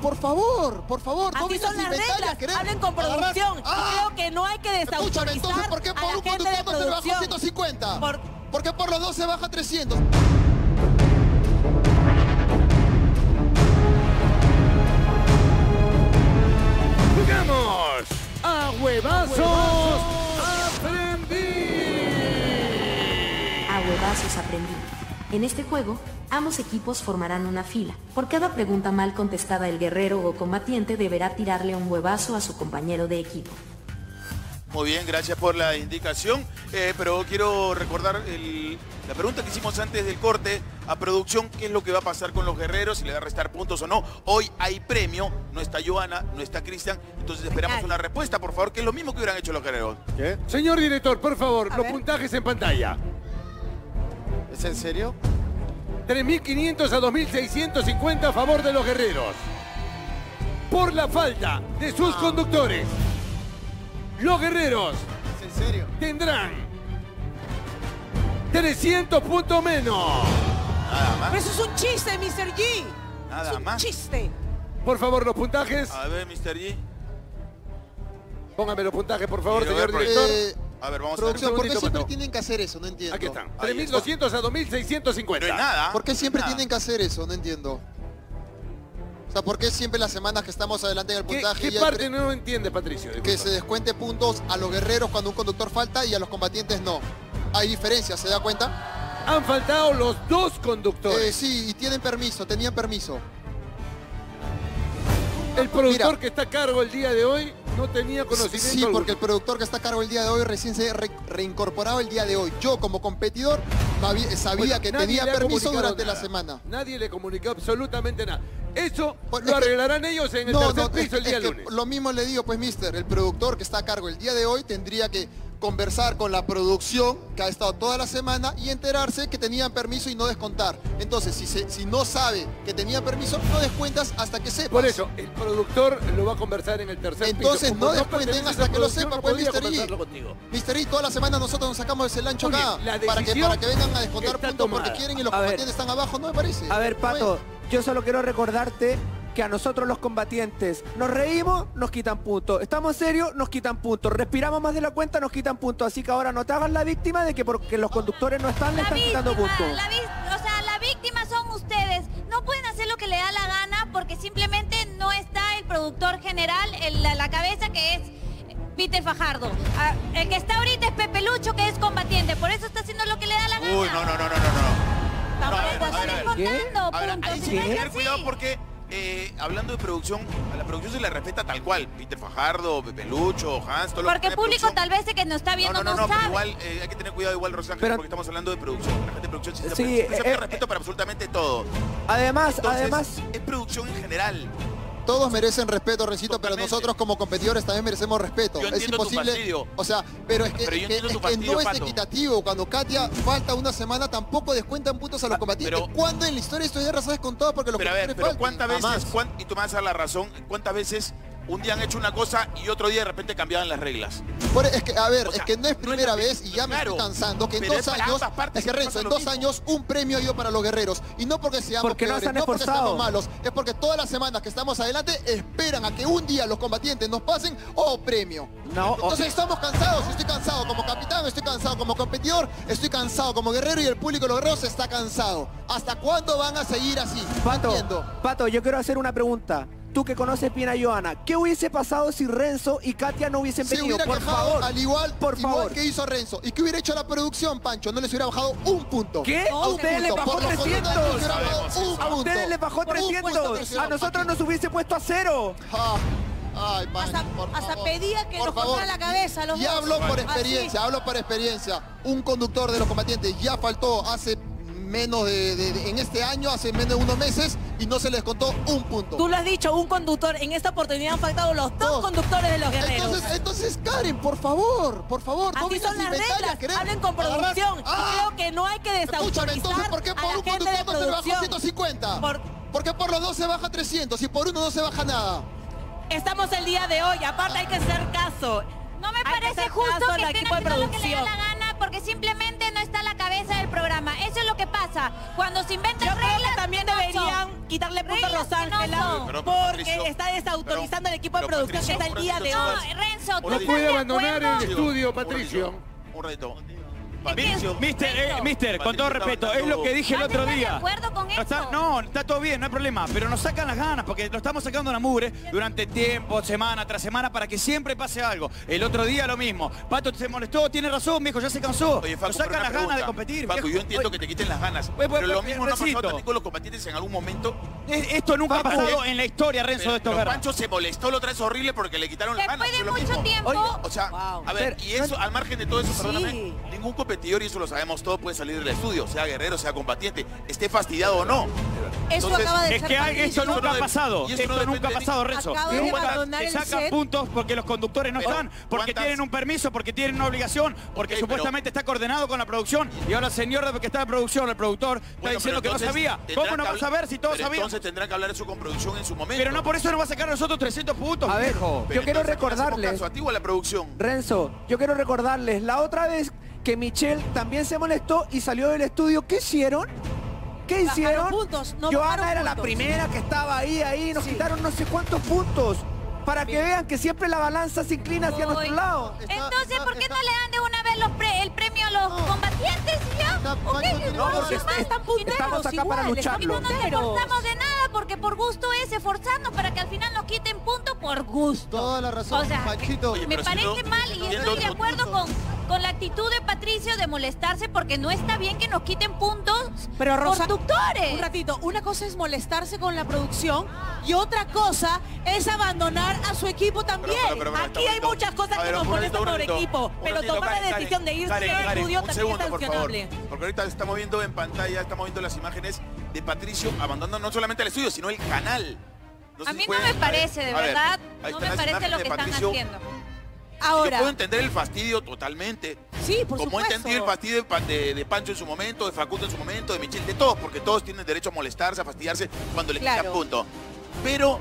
Por favor, no vengas a inventar. Hablen con producción. Creo que no hay que desautorizar. Escúchame, entonces, ¿por qué por un conductor no se le bajó 150? Porque por los dos se baja 300. ¡Jugamos! ¡A huevazos! ¡Aprendí! A huevazos aprendí. En este juego, ambos equipos formarán una fila. Por cada pregunta mal contestada, el guerrero o combatiente deberá tirarle un huevazo a su compañero de equipo. Muy bien, gracias por la indicación. Pero quiero recordar la pregunta que hicimos antes del corte a producción. ¿Qué es lo que va a pasar con los guerreros? ¿Si le va a restar puntos o no? Hoy hay premio. No está Johanna, no está Cristian. Entonces esperamos una respuesta, por favor, que es lo mismo que hubieran hecho los guerreros. ¿Qué? Señor director, por favor, los puntajes en pantalla. ¿Es en serio? 3.500 a 2.650 a favor de los guerreros. Por la falta de sus conductores, los guerreros tendrán 300 puntos menos. Nada más. Pero eso es un chiste, Mr. G. Nada más. Es un chiste. Por favor, los puntajes. A ver, Mr. G. Póngame los puntajes, por favor, señor director. A ver, vamos a ver. Producción, ¿por qué siempre tienen que hacer eso? No entiendo. Aquí están. 3.200 a 2.650. No es nada. ¿Por qué siempre tienen que hacer eso? No entiendo. O sea, ¿por qué siempre las semanas que estamos adelante en el puntaje? ¿Qué parte no entiende, Patricio? Que se descuente puntos a los guerreros cuando un conductor falta y a los combatientes no. Hay diferencias, ¿se da cuenta? Han faltado los dos conductores. Sí, y tienen permiso, tenían permiso. El productor que está a cargo el día de hoy no tenía conocimiento. Sí, porque el productor que está a cargo el día de hoy recién se ha reincorporado el día de hoy. Yo, como competidor, sabía que tenía permiso durante la semana. Nadie le comunicó absolutamente nada. Eso lo arreglarán ellos en el tercer piso el día lunes. Lo mismo le digo, pues, mister. El productor que está a cargo el día de hoy tendría que conversar con la producción que ha estado toda la semana y enterarse que tenían permiso y no descontar. Entonces, si no sabe que tenían permiso, no descuentas hasta que sepas. Por eso, el productor lo va a conversar en el tercer piso. Entonces, no descuenten hasta que lo sepa, pues, Mr. E. Mr. E, toda la semana nosotros nos sacamos el ancho acá para que vengan a descontar puntos porque quieren y los combatientes están abajo, no me parece. A ver, Pato, yo solo quiero recordarte que a nosotros los combatientes nos reímos, nos quitan puntos. Estamos serios, nos quitan puntos. Respiramos más de la cuenta, nos quitan puntos. Así que ahora no te hagas la víctima de que porque los conductores no están, le están quitando puntos. La víctima son ustedes. No pueden hacer lo que le da la gana porque simplemente no está el productor general en la cabeza, que es Peter Fajardo. El que está ahorita es Pepe Lucho, que es combatiente. Por eso está haciendo lo que le da la gana. Uy, no. Hay que tener cuidado porque... hablando de producción, a la producción se la respeta tal cual. Peter Fajardo, Pepe Lucho, Hans, todo lo que... Porque el público tal vez que nos está viendo no sabe. Igual hay que tener cuidado Rosángel, porque estamos hablando de producción. La gente de producción se respeto para absolutamente todo. Además, es producción en general. Todos merecen respeto, Rencito, pero nosotros como competidores también merecemos respeto. Yo entiendo, es imposible. O sea, pero es que no es equitativo. Cuando Katia falta una semana, tampoco descuentan puntos a los combatientes. ¿Cuándo en la historia esto ya razón es contada? Porque los combatientes faltan. Pero ¿cuántas veces, y tú me vas a dar la razón, cuántas veces un día han hecho una cosa y otro día de repente cambiaban las reglas? Es que no es primera vez y ya me estoy cansando. Que en 2 años, Renzo, en 2 años un premio ha ido para los guerreros. Y no porque seamos peores, no porque seamos malos. Es porque todas las semanas que estamos adelante esperan a que un día los combatientes nos pasen premio. Entonces estamos cansados. Estoy cansado como capitán, estoy cansado como competidor, estoy cansado como guerrero y el público de los guerreros está cansado. ¿Hasta cuándo van a seguir así? Pato, yo quiero hacer una pregunta. Tú que conoces bien a Johanna, ¿qué hubiese pasado si Renzo y Katia no hubiesen venido? Se hubiera quejado al igual que hizo Renzo. ¿Y qué hubiera hecho la producción, Pancho? No les hubiera bajado un punto. ¿Qué? A ustedes les bajó 300. A ustedes les bajó 300. A nosotros nos hubiese puesto a 0. Ay, Pancho, hasta pedía que nos cortara la cabeza. Y hablo por experiencia, Un conductor de los combatientes ya faltó hace... menos en este año, hace menos de unos meses, y no se les contó un punto. Tú lo has dicho, un conductor. En esta oportunidad han faltado los dos conductores de los guerreros. Entonces, Karen, por favor. Así son las reglas. Hablen con producción. Creo que no hay que desautorizar. Escúchame, entonces, ¿por qué por un conductor no se le baja 150? ¿Por qué por los dos se baja 300 y por uno no se baja nada? Estamos el día de hoy. Aparte, hay que hacer caso. No me parece justo que estén haciendo lo que le da la gana. porque simplemente no está a la cabeza del programa. Eso es lo que pasa. Cuando se inventan reglas, también deberían quitarle punto a Rosángela, porque está desautorizando el equipo de producción que está el día de hoy. Renzo, no puede abandonar el estudio, Patricio. Un ratito. Mister, con todo respeto, es lo que dije el otro día. No, está todo bien, no hay problema, pero nos sacan las ganas, porque nos estamos sacando una mugre durante tiempo, semana tras semana, para que siempre pase algo. El otro día lo mismo. Pato se molestó, tiene razón, viejo, ya se cansó. Nos sacan las ganas de competir. Paco, yo entiendo que te quiten las ganas, pero lo mismo no ha pasado también con los combatientes en algún momento. Esto nunca ha pasado en la historia, Renzo, de estos guerras. Pancho se molestó, lo traes horrible porque le quitaron las ganas. Después de mucho tiempo. O sea, a ver, y eso, al margen de todo eso, perdóname, ningún competidor, y eso lo sabemos todos, puede salir del estudio, sea guerrero, sea combatiente, esté fastidiado o no. Eso acaba de ser Patricio. Esto nunca ha pasado, esto nunca ha pasado, Renzo. Se sacan puntos porque los conductores no están, porque tienen un permiso, porque tienen una obligación, porque supuestamente está coordinado con la producción, y ahora el señor que está de producción, el productor, está diciendo que no sabía. ¿Cómo no vas a ver si todos sabían? Entonces tendrán que hablar eso con producción en su momento. Pero no, por eso no va a sacar a nosotros 300 puntos. A ver, yo quiero recordarles, Renzo, yo quiero recordarles, la otra vez que Michelle también se molestó y salió del estudio. ¿Qué hicieron? ¿Qué hicieron? No, Johanna era la primera que estaba ahí. Nos quitaron no sé cuántos puntos. Para que vean que siempre la balanza se inclina hacia nuestro lado. Entonces, ¿por qué no le dan de una vez el premio a los combatientes? No, porque estamos acá para lucharlo. No nos esforzamos de nada, porque por gusto es esforzarnos para que al final nos quiten puntos por gusto. Toda la razón, Panchito. Me parece mal y estoy de acuerdo con la actitud de Patricio de molestarse, porque no está bien que nos quiten puntos conductores. Un ratito, una cosa es molestarse con la producción y otra cosa es abandonar a su equipo también. Aquí hay muchas cosas que nos molestan por equipo, pero tomar la decisión de irse al estudio también es sancionable. Porque ahorita estamos viendo en pantalla, estamos viendo las imágenes de Patricio abandonando no solamente el estudio, sino el canal. A mí no me parece, de verdad, no me parece lo que están haciendo. Ahora, yo puedo entender el fastidio totalmente. Sí, por supuesto. Como entendí el fastidio de Pancho en su momento, de Facundo en su momento, de Michelle, de todos, porque todos tienen derecho a molestarse, a fastidiarse cuando les quitan punto. Pero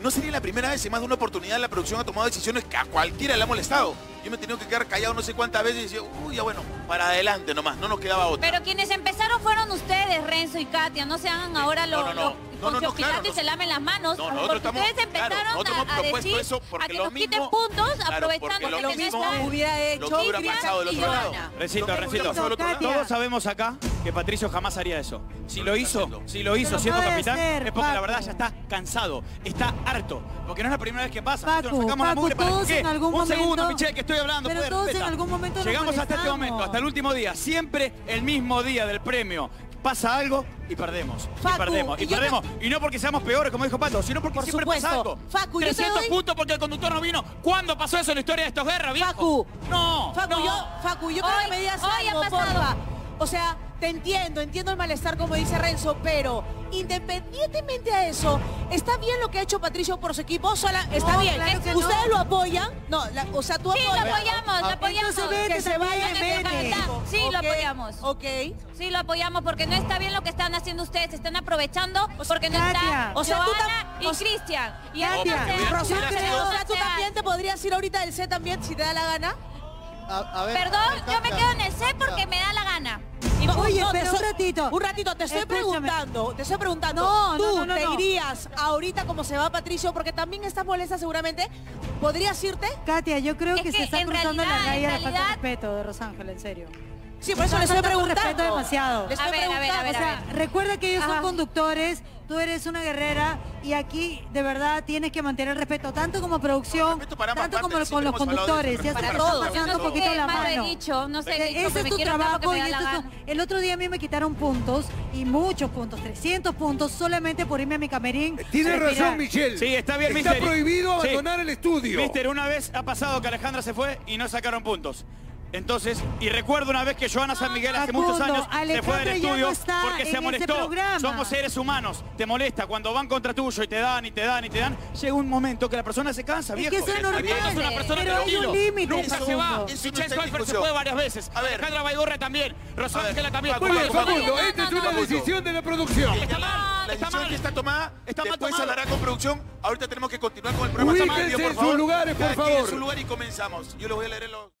no sería la primera vez, en más de una oportunidad la producción ha tomado decisiones que a cualquiera le ha molestado. Yo me he tenido que quedar callado no sé cuántas veces y decía, uy, ya bueno, para adelante nomás, no nos quedaba otra. Pero quienes empezaron fueron ustedes, Renzo y Katia, no se hagan ahora los se lamen las manos, porque ustedes empezaron a decir a que nos quiten puntos, aprovechando que no están. Hubiera hecho Rencito, todos sabemos acá que Patricio jamás haría eso. Si lo hizo siendo capitán, es porque la verdad ya está cansado, está harto, porque no es la primera vez que pasa. Nos sacamos la mugre, ¿para qué? Un segundo, Michelle, que estoy hablando. Pero todos en algún momento llegamos hasta este momento, hasta el último día, siempre el mismo día del premio. Pasa algo y perdemos, Facu, y perdemos. Y no porque seamos peores, como dijo Pato, sino porque siempre pasa algo. Facu, 300 puntos porque el conductor no vino. ¿Cuándo pasó eso en la historia de estos guerras, viejo? Facu, yo creo que me digas algo, porfa. O sea, te entiendo el malestar, como dice Renzo, pero independientemente de eso, ¿está bien lo que ha hecho Patricio por su equipo? Está bien. Claro que ¿ustedes lo apoyan? ¿Tú apoyas? Sí, lo apoyamos. Que se vaya en sí, lo apoyamos. Ok. Sí, lo apoyamos porque no está bien lo que están haciendo ustedes. Se están aprovechando porque no está Johanna y Cristian. Y ¿tú también te podrías ir ahorita del C también si te da la gana? A ver, perdón, yo me quedo en el C porque me da la gana. Oye, pero un ratito, te estoy preguntando, ¿tú te irías ahorita como se va Patricio? Porque también estás molesta seguramente. ¿Podrías irte? Katia, yo creo que se está cruzando la raya de falta de respeto de Rosángela, en serio. Sí, por eso les estoy preguntando. Respeto demasiado. A ver. Recuerda que ellos son conductores, tú eres una guerrera y aquí de verdad tienes que mantener el respeto, tanto como producción, tanto como con los conductores. Ya se está pasando un poquito la mano. Ese es tu trabajo. El otro día a mí me quitaron puntos, y muchos puntos, 300 puntos, solamente por irme a mi camerín. Tienes razón, Michelle. Sí, está bien, Mister. Está prohibido abandonar el estudio. Mister, una vez ha pasado que Alejandra se fue y no sacaron puntos. Entonces, y recuerdo una vez que Johanna San Miguel hace muchos años se fue del estudio porque se molestó. Somos seres humanos, te molesta cuando van contra tuyo y te dan. Llega un momento que la persona se cansa, viejo. Es que eso es normal, pero hay un límite. Nunca se va. Michelle Schuller se fue varias veces. Alejandra Baigorre también. Rosángela también. Facundo, esta es una decisión de la producción. Está mal. La decisión que está tomada, después se hablará con producción. Ahorita tenemos que continuar con el programa. Ubíquense en sus lugares, por favor. En su lugar y comenzamos. Yo les voy a leer los...